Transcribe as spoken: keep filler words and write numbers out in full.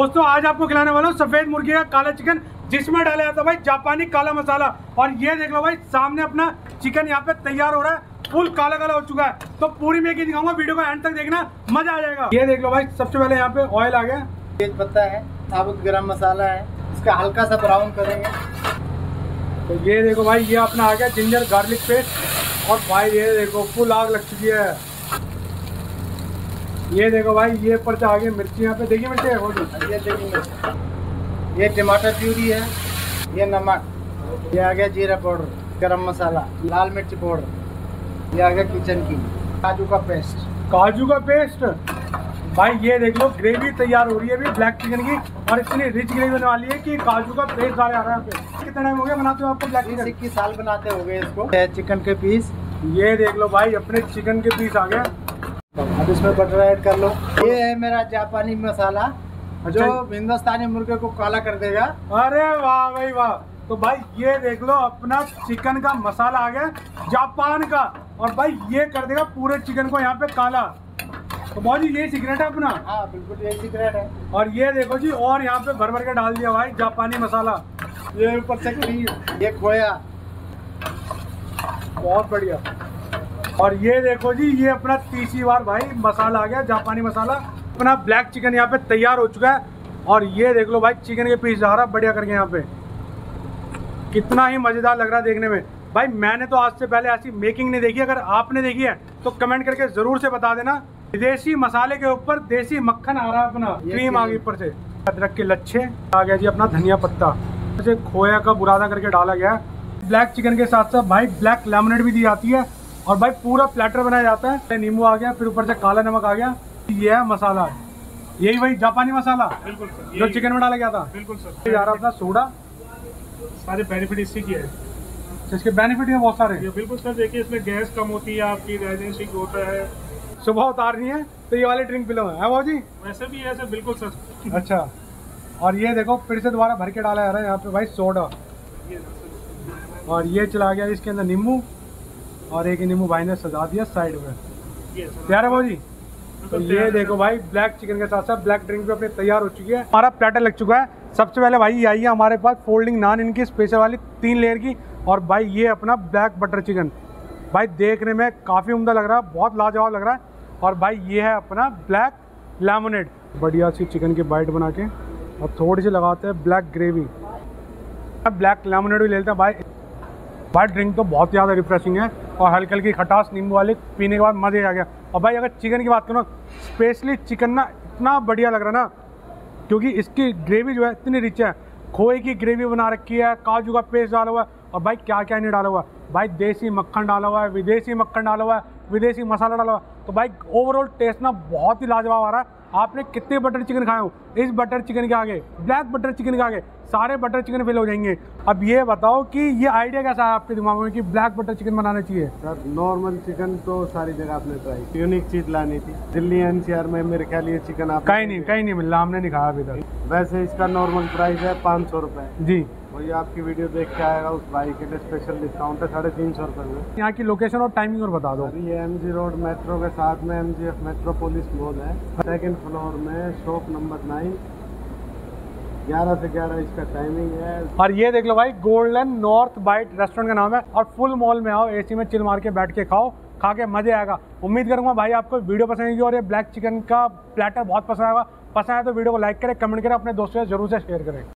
दोस्तों आज आपको खिलाने वाला हूँ सफेद मुर्गी का काला चिकन, जिसमें डाला जाता है भाई जापानी काला मसाला। और ये देख लो भाई, सामने अपना चिकन यहाँ पे तैयार हो रहा है, फुल काला काला हो चुका है। तो पूरी मैगी दिखाऊंगा, वीडियो को एंड तक देखना, मजा आ जाएगा। ये देख लो भाई, सबसे पहले यहाँ पे ऑयल आ गया, तेज पत्ता है, साबुत गरम मसाला है, इसका हल्का सा ब्राउन करेंगे। तो ये देखो भाई, ये अपना आ गया जिंजर गार्लिक पेस्ट। और भाई ये देखो फुल आग लग चुकी है। ये देखो भाई, ये पर से आगे मिर्ची, यहाँ पे देखिए मिर्ची है, ये देखिए, ये टमाटर प्यूरी है, ये नमक, ये आ गया जीरा पाउडर, गरम मसाला, लाल मिर्च पाउडर, ये आ गया किचन की, काजू का पेस्ट, काजू का पेस्ट। भाई ये देख लो, ग्रेवी तैयार हो रही है अभी ब्लैक चिकन की, और इतनी रिच ग्रेवी होने वाली है कि काजू का पेस्ट डाले आ रहा है। कितना टाइम हो गया बनाते हो आपको ब्लैक चिकन? इक्कीस साल बनाते हो गए इसको। चिकन के पीस, ये देख लो भाई, अपने चिकन के पीस आ गया। अब इसमें बटर ऐड कर लो। ये है मेरा जापानी मसाला, जो हिंदुस्तानी मुर्गे को काला कर देगा। अरे वाह भाई वाह। तो भाई ये देख लो, अपना चिकन का मसाला आ गया जापान का, और भाई ये कर देगा पूरे चिकन को यहाँ पे काला। तो भाई यही सीक्रेट है अपना। हाँ बिल्कुल, यही सीक्रेट है। और ये देखो जी, और यहाँ पे भर भर के डाल दिया भाई जापानी मसाला, ये ऊपर से क्रीम, ये खोया, बहुत बढ़िया। और ये देखो जी, ये अपना तीसरी बार भाई मसाला आ गया जापानी मसाला। अपना ब्लैक चिकन यहाँ पे तैयार हो चुका है। और ये देख लो भाई, चिकन के पीस आ रहा बढ़िया करके यहाँ पे, कितना ही मज़ेदार लग रहा है देखने में। भाई मैंने तो आज से पहले ऐसी मेकिंग नहीं देखी, अगर आपने देखी है तो कमेंट करके ज़रूर से बता देना। विदेशी मसाले के ऊपर देसी मक्खन आ रहा है अपना, क्रीम आ गई ऊपर से, अदरक के लच्छे आ गया जी, अपना धनिया पत्ता, जैसे खोया का बुरादा करके डाला गया। ब्लैक चिकन के साथ साथ भाई ब्लैक लेमनेट भी दी जाती है, और भाई पूरा प्लेटर बनाया जाता है। नींबू आ गया, फिर ऊपर से काला नमक आ गया। ये है मसाला, यही वही जापानी मसाला बिल्कुल सर, जो चिकन में डाला गया था बिल्कुल सर। आ रहा था सोडा, सारे बेनिफिट इसी के हैं, इसके बेनिफिट हैं बहुत सारे। ये बिल्कुल सर, देखिए इसमें गैस कम होती है आपकी, डाइजेस्टिव होता है। सुबह उतारनी है तो ये वाले ड्रिंक पिलाऊं है बाबू जी? वैसे भी है सर, बिल्कुल सर। अच्छा, और ये देखो फिर से दोबारा भर के डाला जा रहा है यहाँ पे भाई सोडा, और ये चला गया इसके अंदर नींबू, और एक नींबू भाई ने सजा दिया साइड में। तैयार है भाजी? तो ये देखो भाई, ब्लैक चिकन के साथ साथ ब्लैक ड्रिंक भी अपने तैयार हो चुकी है। हमारा प्लेटर लग चुका है। सबसे पहले भाई आई है हमारे पास फोल्डिंग नान, इनकी स्पेशल वाली तीन लेयर की। और भाई ये अपना ब्लैक बटर चिकन, भाई देखने में काफ़ी उम्दा लग रहा है, बहुत लाजवाब लग रहा है। और भाई ये है अपना ब्लैक लेमनेड, बढ़िया सी चिकन की बाइट बना के, और थोड़ी सी लगाते हैं ब्लैक ग्रेवी, ब्लैक लेमनेड भी ले लेते हैं। भाई भाई ड्रिंक तो बहुत ज़्यादा रिफ्रेशिंग है, और हल्की हल्की खटास नींबू वाले पीने के बाद मज़े आ गया। और भाई अगर चिकन की बात करो, स्पेशली चिकन ना इतना बढ़िया लग रहा है ना, क्योंकि इसकी ग्रेवी जो है इतनी रिच है, खोए की ग्रेवी बना रखी है, काजू का पेस्ट डाला हुआ है, और भाई क्या क्या नहीं डाला हुआ है भाई, देसी मक्खन डाला हुआ है, विदेशी मक्खन डाला हुआ है, विदेशी मसाला डाला हुआ है। तो भाई ओवरऑल टेस्ट ना बहुत ही लाजवाब आ रहा है। आपने कितने बटर चिकन खाए हो? इस बटर चिकन के आगे, ब्लैक बटर चिकन के आगे सारे बटर चिकन फेल हो जाएंगे। अब ये बताओ कि ये आइडिया कैसा है आपके दिमाग में कि ब्लैक बटर चिकन बनाना चाहिए? सर नॉर्मल चिकन तो सारी जगह आपने ट्राई, यूनिक चीज लानी थी। दिल्ली एनसीआर में मेरे ख्याल ये चिकन आप कहीं नहीं कहीं नहीं मिल रहा, हमने नहीं खाया अभी तक। वैसे इसका नॉर्मल प्राइस है पाँच सौ रुपए जी, वही आपकी वीडियो देख के आएगा उस भाई के लिए स्पेशल डिस्काउंट है साढ़े तीन सौ रुपये में। यहाँ की लोकेशन और टाइमिंग और बता दो। ये एम जी रोड मेट्रो के साथ में M G F metropolis mall है, सेकेंड फ्लोर में, शॉप नंबर नाइन, ग्यारह से ग्यारह इसका टाइमिंग है। और ये देख लो भाई, गोल्डन नॉर्थ बाइट रेस्टोरेंट का नाम है, और फुल मॉल में आओ, एसी में चिल मार के बैठ के खाओ, खा के मजे आएगा। उम्मीद करूँगा भाई आपको वीडियो पसंद आएगी, और ये ब्लैक चिकन का प्लेटर बहुत पसंद आएगा। पसंद आए तो वीडियो को लाइक करें, कमेंट करें, अपने दोस्तों से जरूर से शेयर करें।